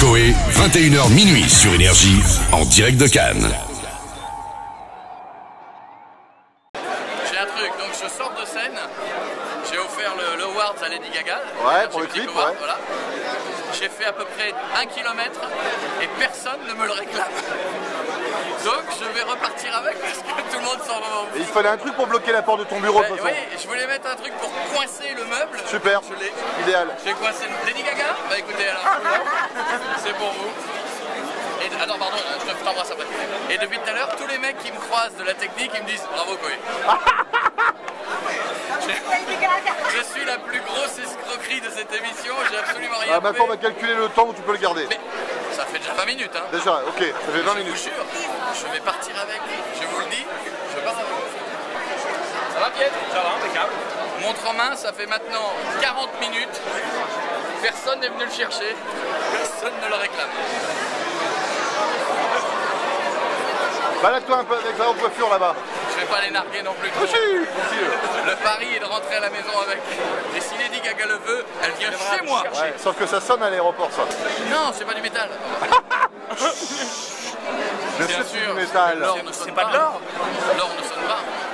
Coé, 21h minuit sur Énergie, en direct de Cannes. J'ai un truc, donc je sors de scène, j'ai offert le award à Lady Gaga. Ouais, pour le clip, award, ouais. Voilà. J'ai fait à peu près 1 km et personne ne me le réclame. Donc je vais repartir avec parce que tout le monde s'en va. Il fallait un truc pour bloquer la porte de ton bureau. Oui, je voulais mettre un truc pour coincer le meuble. Super, je l'ai. Idéal. J'ai coincé le... Lady Gaga. Bah écoutez Alain, c'est pour vous. Et... alors pardon, je te t'embrasse après. Et depuis tout à l'heure, tous les mecs qui me croisent de la technique, ils me disent bravo Coé. Je suis la plus grosse escroquerie de cette émission, j'ai absolument rien fait. Maintenant on va calculer le temps où tu peux le garder. Mais ça fait déjà 20 minutes hein. Déjà, ok, ça fait 20 minutes. Je vous jure, je vais partir avec, je vous le dis, je pars avec. Ça va Pierre? Ça va, impeccable. Montre en main, ça fait maintenant 40 minutes, personne n'est venu le chercher, personne ne le réclame. Balade-toi un peu avec la haute coiffure là-bas. Je vais pas les narguer non plus. Le pari est de rentrer à la maison avec. Et si Lady Gaga le veut, elle vient chez moi. Ouais, sauf que ça sonne à l'aéroport, ça. Non, c'est pas du métal. Bien sûr, c'est pas de l'or. L'or ne sonne pas.